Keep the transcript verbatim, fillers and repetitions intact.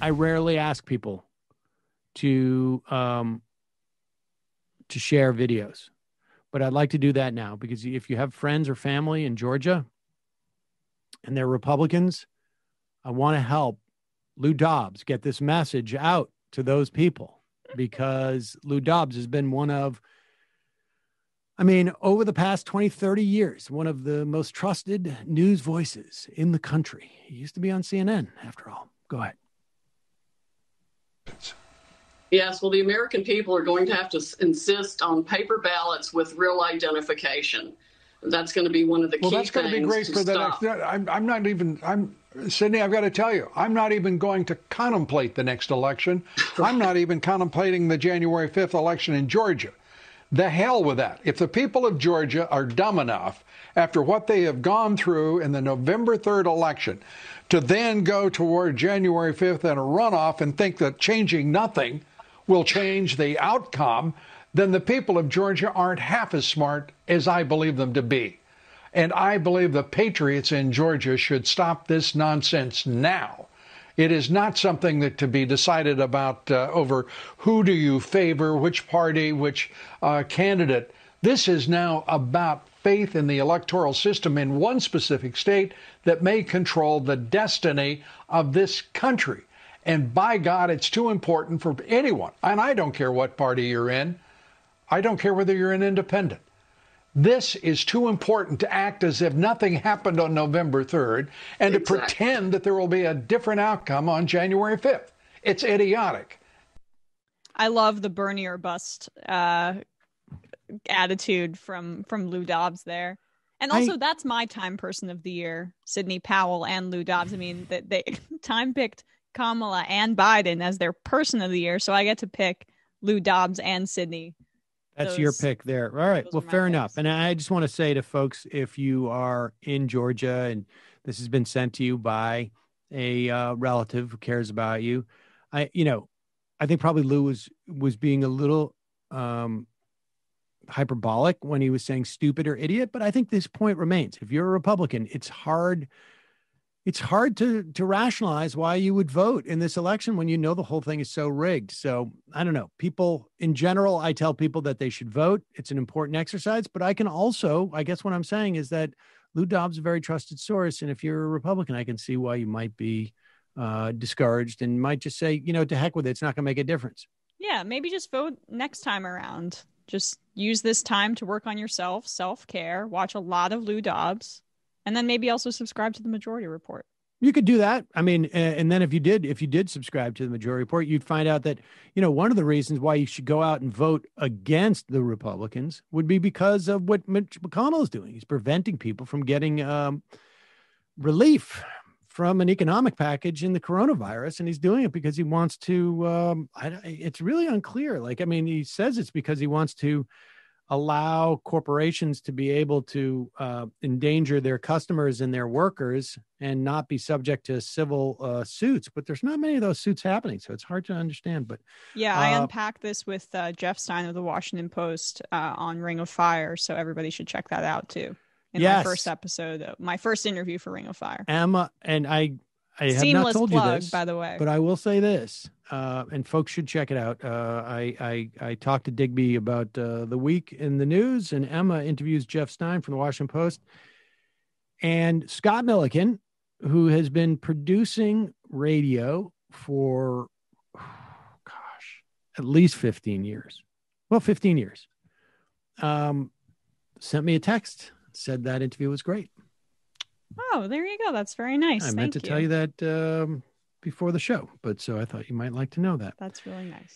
I rarely ask people to um, to share videos, but I'd like to do that now, because if you have friends or family in Georgia and they're Republicans, I want to help Lou Dobbs get this message out to those people, because Lou Dobbs has been one of, I mean, over the past twenty, thirty years, one of the most trusted news voices in the country. He used to be on C N N, after all. Go ahead. Yes, well, the American people are going to have to insist on paper ballots with real identification. That's going to be one of the well, key things to Well, that's going to be great to for stop. the next... I'm, I'm not even... I'm Sidney, I've got to tell you, I'm not even going to contemplate the next election. I'm not even contemplating the January fifth election in Georgia. The hell with that. If the people of Georgia are dumb enough, after what they have gone through in the November third election, to then go toward January fifth and a runoff and think that changing nothing will change the outcome, then the people of Georgia aren't half as smart as I believe them to be. And I believe the patriots in Georgia should stop this nonsense now. It is not something that to be decided about uh, over who do you favor, which party, which uh, candidate. This is now about faith in the electoral system in one specific state that may control the destiny of this country. And by God, it's too important for anyone. And I don't care what party you're in. I don't care whether you're an independent. This is too important to act as if nothing happened on November third and exactly. to pretend that there will be a different outcome on January fifth. It's idiotic. I love the Bernie or bust uh, attitude from, from Lou Dobbs there. And also, I, that's my Time Person of the Year, Sidney Powell and Lou Dobbs. I mean, they, they time-picked Kamala and Biden as their Person of the Year, so I get to pick Lou Dobbs and Sidney. That's those, your pick there. All right. Well, fair picks. enough. And I just want to say to folks, if you are in Georgia and this has been sent to you by a uh, relative who cares about you, I, you know, I think probably Lou was, was being a little um, hyperbolic when he was saying stupid or idiot. But I think this point remains. If you're a Republican, it's hard. It's hard to, to rationalize why you would vote in this election when you know the whole thing is so rigged. So I don't know. People in general, I tell people that they should vote. It's an important exercise. But I can also, I guess what I'm saying is that Lou Dobbs is a very trusted source. And if you're a Republican, I can see why you might be uh, discouraged and might just say, you know, to heck with it. It's not going to make a difference. Yeah, maybe just vote next time around. Just use this time to work on yourself, self-care, watch a lot of Lou Dobbs. And then maybe also subscribe to the Majority Report. You could do that. I mean, and then if you did, if you did subscribe to the Majority Report, you'd find out that, you know, one of the reasons why you should go out and vote against the Republicans would be because of what Mitch McConnell is doing. He's preventing people from getting um, relief from an economic package in the coronavirus. And he's doing it because he wants to, um, I, it's really unclear. Like, I mean, he says it's because he wants to allow corporations to be able to uh, endanger their customers and their workers and not be subject to civil uh, suits. But there's not many of those suits happening, so it's hard to understand. But yeah, uh, I unpacked this with uh, Jeff Stein of the Washington Post uh, on Ring of Fire, so everybody should check that out too. In yes. my first episode, my first interview for Ring of Fire. Emma, and I, I have Seamless not told plug, you this, by the way. But I will say this. Uh, and folks should check it out. Uh, I, I I talked to Digby about uh, the week in the news, and Emma interviews Jeff Stein from the Washington Post. And Scott Milliken, who has been producing radio for, gosh, at least fifteen years. Well, fifteen years. Um, sent me a text, said that interview was great. Oh, there you go. That's very nice. I Thank meant to you. tell you that... Um, before the show, but so I thought you might like to know that. That's really nice.